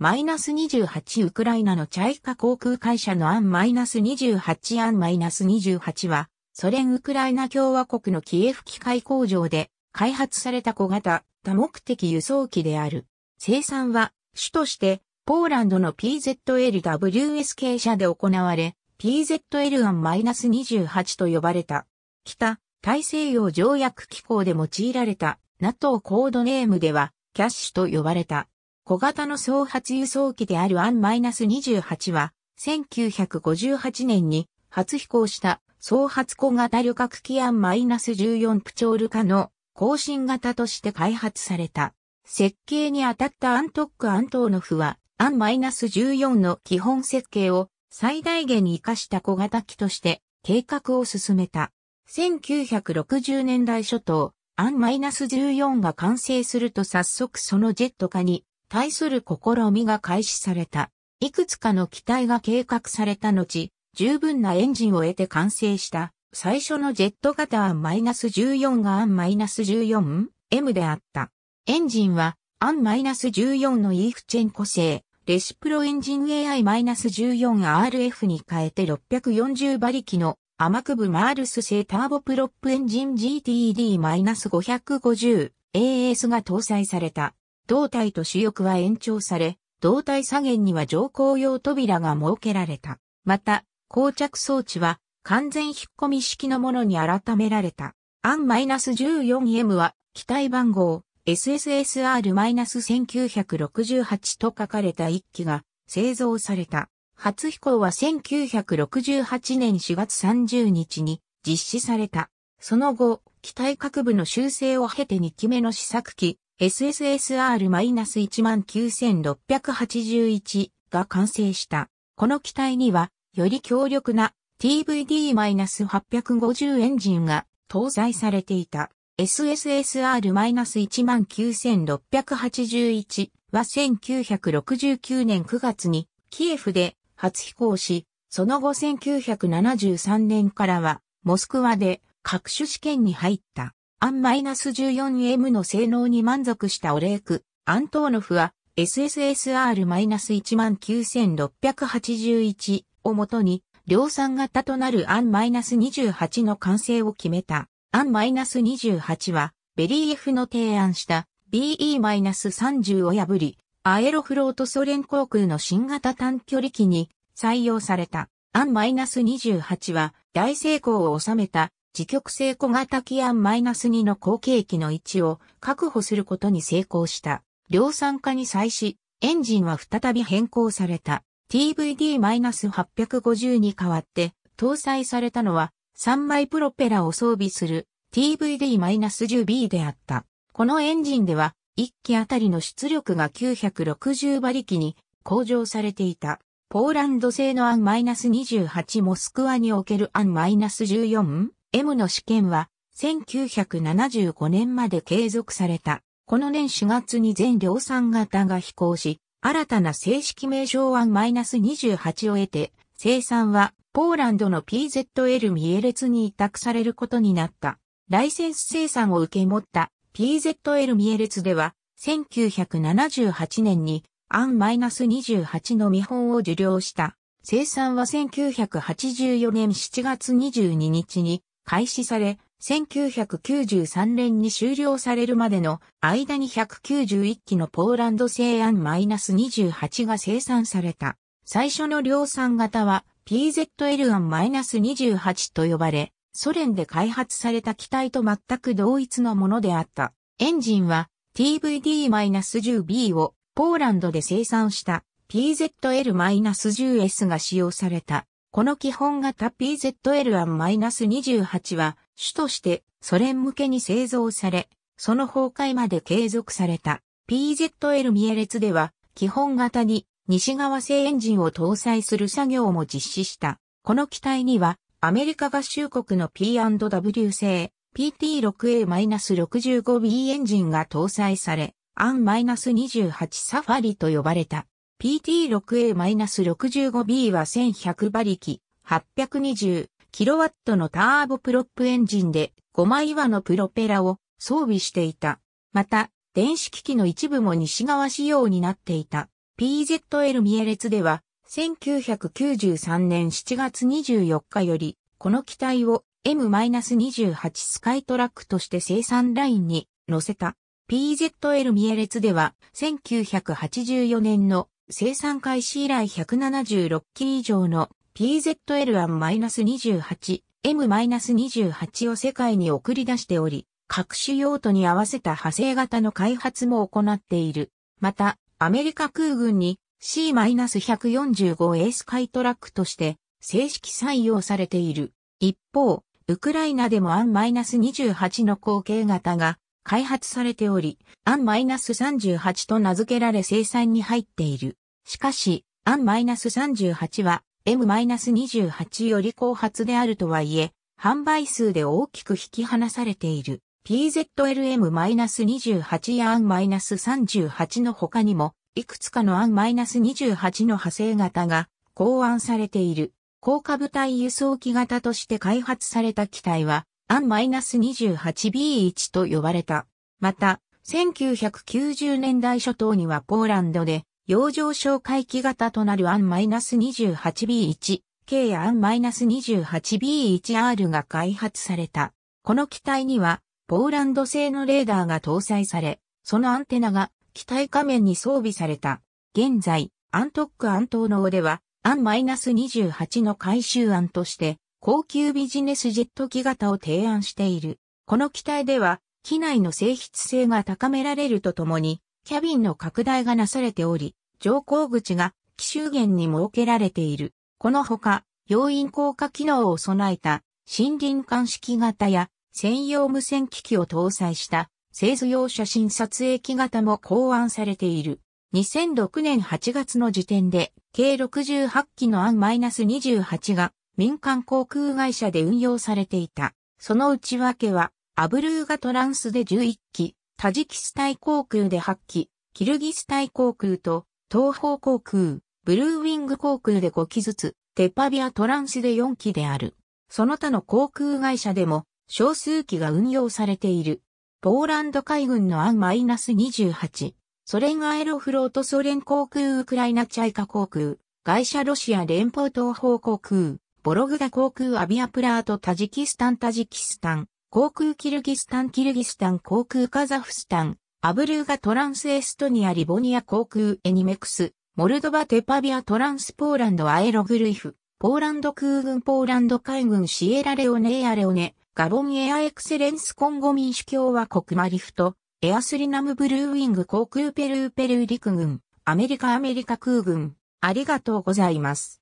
An-28。An-28 ウクライナのチャイカ航空会社のAn-28。An-28 は、ソ連ウクライナ共和国のキエフ機械工場で開発された小型多目的輸送機である。生産は、主として、ポーランドの PZL-WSK 社で行われ、PZL An-28 と呼ばれた。北、大西洋条約機構で用いられた NATO コードネームでは、キャッシュと呼ばれた。小型の総発輸送機であるAn-28は、1958年に初飛行した総発小型旅客機An-14プチョール化の更新型として開発された。設計に当たったアントック・アントーノフは、An-14の基本設計を最大限に活かした小型機として計画を進めた。1960年代初頭、An-14が完成すると早速そのジェット化に対する試みが開始された。いくつかの機体が計画された後、十分なエンジンを得て完成した最初のジェット型An-14がAn-14M であった。エンジンはAn-14のイーフチェンコ製レシプロエンジン AI-14RF に変えて640馬力のアマクブマールス製ターボプロップエンジン GTD-550AAS が搭載された。胴体と主翼は延長され、胴体左舷には乗降用扉が設けられた。また、降着装置は完全引っ込み式のものに改められた。An-14M は機体番号 SSSR-1968 と書かれた1機が製造された。初飛行は1968年4月30日に実施された。その後、機体各部の修正を経て2機目の試作機 SSSR-19681 が完成した。この機体には、より強力な TVD-850 エンジンが搭載されていた。SSSR-19681 は1969年9月にキエフで初飛行し、その後1973年からはモスクワで各種試験に入った。An-14M の性能に満足したオレーク・アントーノフは SSSR-19681 をもとに量産型となるAn-28の完成を決めた。An-28はベリーエフの提案した BE-30 を破り、アエロフロートソ連航空の新型短距離機に採用された。An-28は大成功を収めた自極性小型機An-2の後継機の位置を確保することに成功した。量産化に際し、エンジンは再び変更された。TVD-850 に代わって搭載されたのは3枚プロペラを装備する TVD-10B であった。このエンジンでは、1機あたりの出力が960馬力に向上されていた。ポーランド製のAn-28モスクワにおけるAn-14M の試験は1975年まで継続された。この年4月に全量産型が飛行し、新たな正式名称An-28を得て、生産はポーランドの PZL ミエレツに委託されることになった。ライセンス生産を受け持った。PZL ミエレツでは、1978年にAn-28の見本を受領した。生産は1984年7月22日に開始され、1993年に終了されるまでの間に191機のポーランド製An-28が生産された。最初の量産型は PZL An-28と呼ばれ、ソ連で開発された機体と全く同一のものであった。エンジンは TVD-10B をポーランドで生産した PZL-10S が使用された。この基本型 PZL An-28 は主としてソ連向けに製造され、その崩壊まで継続された。PZL ミエレツでは基本型に西側製エンジンを搭載する作業も実施した。この機体にはアメリカ合衆国の P&W 製 PT6A-65B エンジンが搭載され、An-28 サファリと呼ばれた。PT6A-65B は1100馬力、820kW のターボプロップエンジンで5枚輪のプロペラを装備していた。また、電子機器の一部も西側仕様になっていた。PZL 三重列では、1993年7月24日より、この機体を M-28 スカイトラックとして生産ラインに載せた。PZL 三重列では、1984年の生産開始以来176機以上の PZL-1-28、M-28 を世界に送り出しており、各種用途に合わせた派生型の開発も行っている。また、アメリカ空軍に C-145A スカイトラックとして正式採用されている。一方、ウクライナでも An-28 の後継型が開発されており、An-38 と名付けられ生産に入っている。しかし、An-38 は M-28 より後発であるとはいえ、販売数で大きく引き離されている。PZL-M-28 や An-38 の他にも、いくつかの An-28 の派生型が考案されている。高架部隊輸送機型として開発された機体は、An-28B1 と呼ばれた。また、1990年代初頭にはポーランドで、洋上哨戒機型となる An-28B1、K や An-28B1R が開発された。この機体には、ポーランド製のレーダーが搭載され、そのアンテナが機体下面に装備された。現在、アントック・アントーノーでは、An-28 の改修案として、高級ビジネスジェット機型を提案している。この機体では、機内の静筆性が高められるとともに、キャビンの拡大がなされており、乗降口が機種限に設けられている。このほか、要員降下機能を備えた森林監視機型や、専用無線機器を搭載した製図用写真撮影機型も考案されている。2006年8月の時点で計68機の An-28 が民間航空会社で運用されていた。その内訳はアブルーガトランスで11機、タジキスタイ航空で8機、キルギスタイ航空と東方航空、ブルーウィング航空で5機ずつ、テパビアトランスで4機である。その他の航空会社でも少数機が運用されている。ポーランド海軍の An-28、ソ連アエロフロートソ連航空ウクライナチャイカ航空、外車ロシア連邦東方航空、ボログダ航空アビアプラートタジキスタン、航空キルギスタン航空カザフスタン、アブルーガトランスエストニアリボニア航空エニメクス、モルドバテパビアトランスポーランドアエログルイフ、ポーランド空軍ポーランド海軍シエラレオネエアレオネ、ガボンエアエクセレンスコンゴ民主共和国マリフト、エアスリナムブルーウィング航空ペルー陸軍、アメリカ空軍、ありがとうございます。